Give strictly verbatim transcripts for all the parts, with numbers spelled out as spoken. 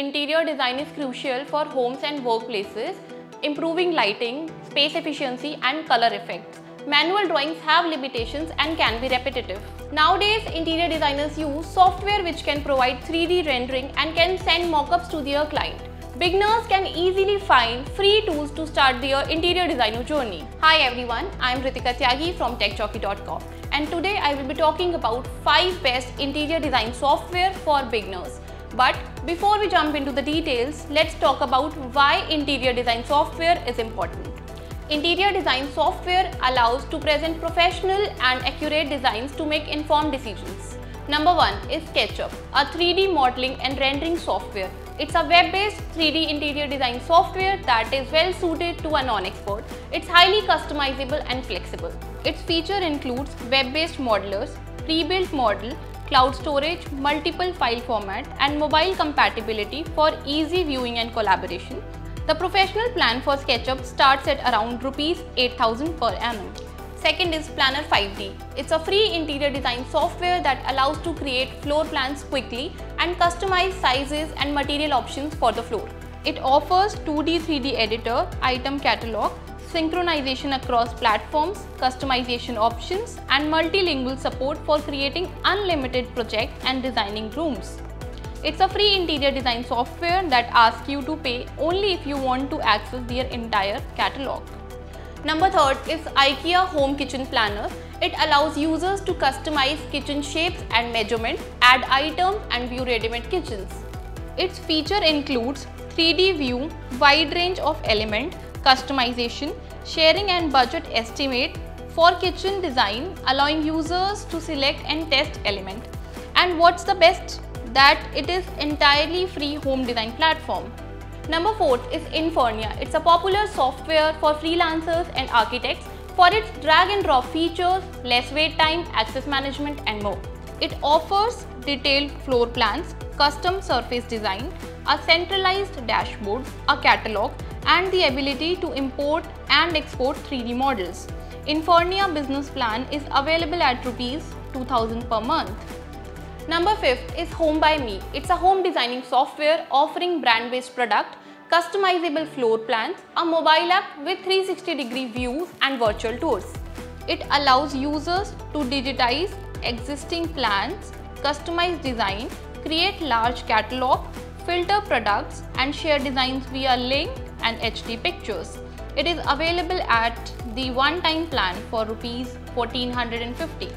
Interior design is crucial for homes and workplaces, improving lighting, space efficiency and color effects. Manual drawings have limitations and can be repetitive. Nowadays, interior designers use software which can provide three D rendering and can send mock-ups to their client. Beginners can easily find free tools to start their interior designer journey. Hi everyone, I am Ritika Tyagi from Tech Jockey dot com and today I will be talking about five best interior design software for beginners. But before we jump into the details, let's talk about why interior design software is important. Interior design software allows to present professional and accurate designs to make informed decisions. Number one is SketchUp, a three D modeling and rendering software. It's a web-based three D interior design software that is well suited to a non-expert. It's highly customizable and flexible. Its feature includes web-based modelers, pre-built model, cloud storage, multiple file format, and mobile compatibility for easy viewing and collaboration. The professional plan for SketchUp starts at around rupees eight thousand per annum. Second is Planner five D. It's a free interior design software that allows to create floor plans quickly and customize sizes and material options for the floor. It offers two D, three D editor, item catalog, synchronization across platforms, customization options, and multilingual support for creating unlimited projects and designing rooms. It's a free interior design software that asks you to pay only if you want to access their entire catalog. Number third is IKEA Home Kitchen Planner. It allows users to customize kitchen shapes and measurements, add items and view ready-made kitchens. Its feature includes three D view, wide range of elements, customization, sharing and budget estimate for kitchen design, allowing users to select and test elements. And what's the best? That it is entirely free home design platform. Number four is Infurnia. It's a popular software for freelancers and architects for its drag and drop features, less wait time, access management and more. It offers detailed floor plans, custom surface design, a centralized dashboard, a catalog and the ability to import and export three D models. Infurnia business plan is available at rupees two thousand per month. Number fifth is Home by Me. It's a home designing software offering brand-based product, customizable floor plans, a mobile app with three hundred sixty degree views and virtual tours. It allows users to digitize existing plans, customize design, create large catalog, filter products and share designs via link and H D pictures. It is available at the one-time plan for rupees fourteen fifty.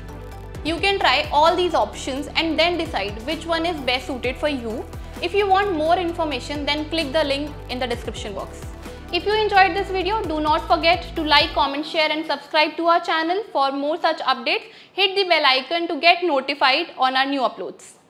You can try all these options and then decide which one is best suited for you. If you want more information, then click the link in the description box. If you enjoyed this video, do not forget to like, comment, share and subscribe to our channel for more such updates. Hit the bell icon to get notified on our new uploads.